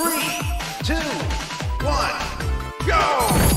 3, 2, 1, go! One.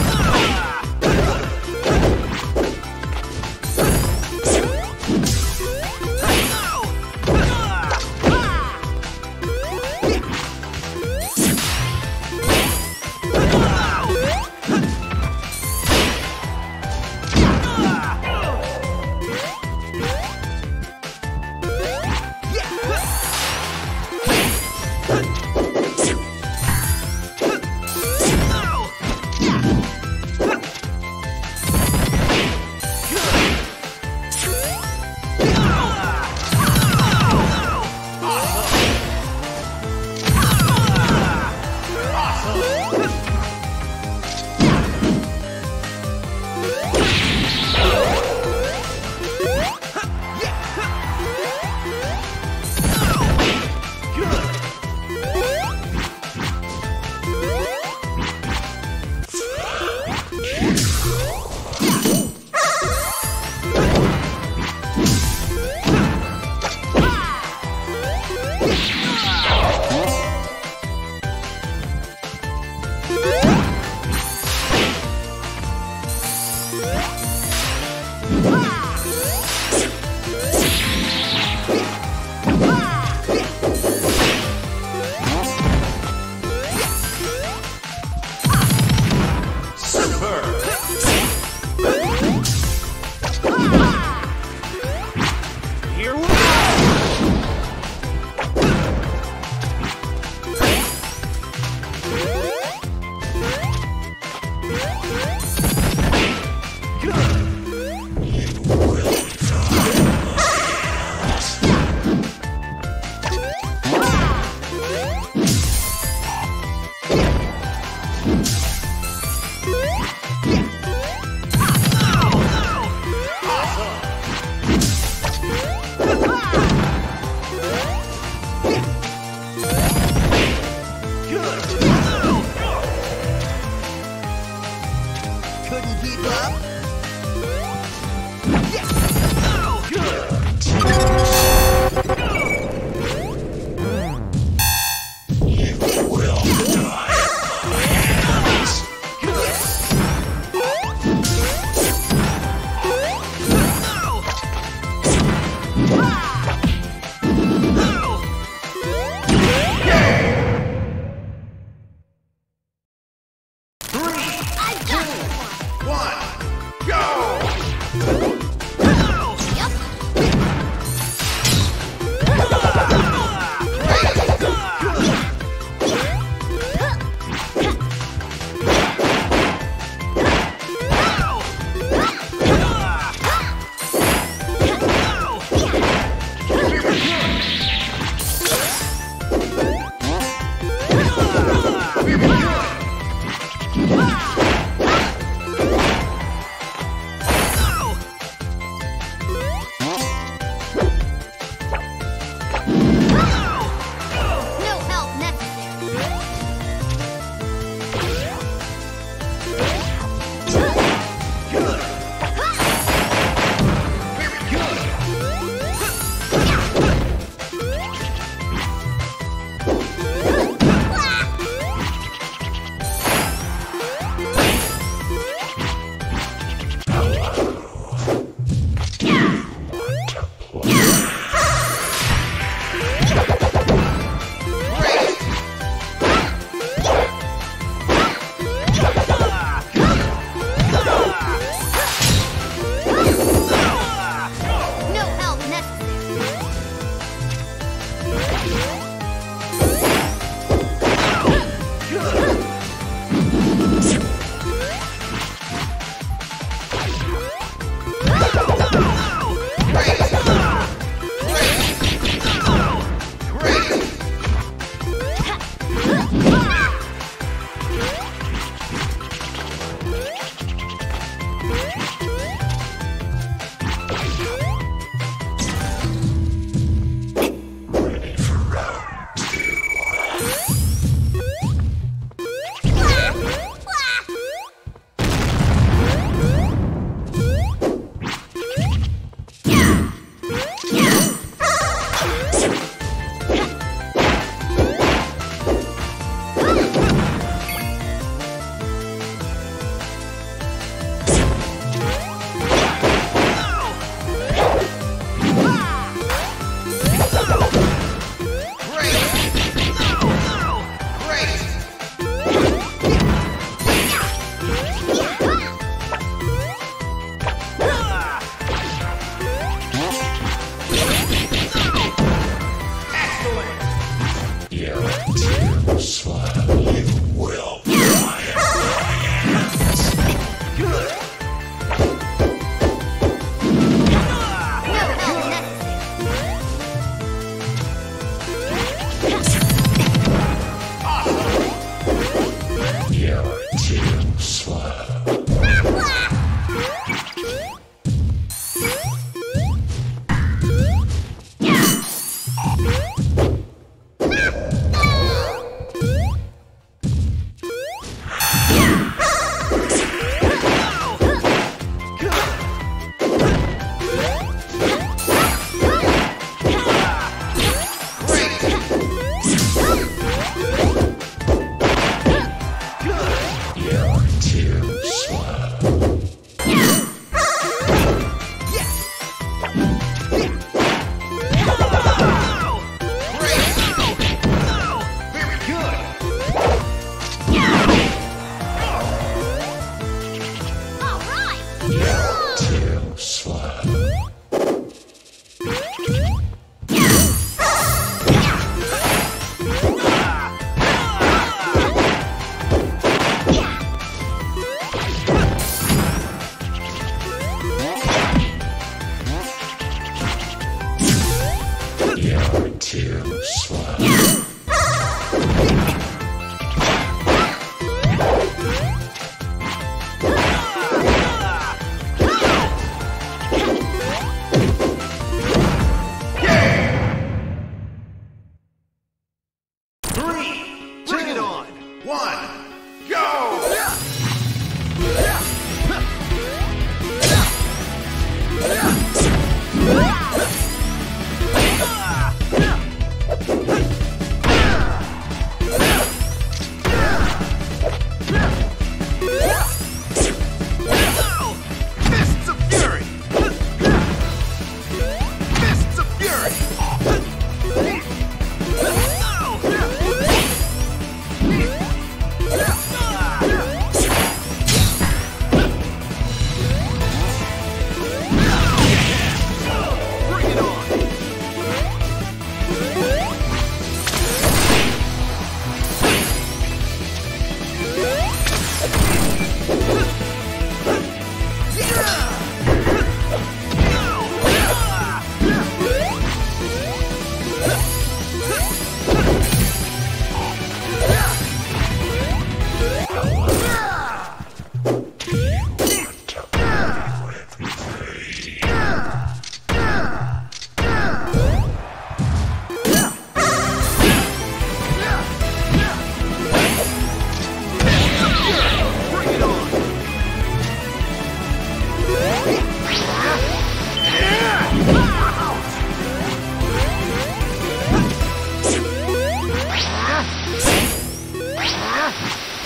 You will die.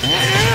Yeah!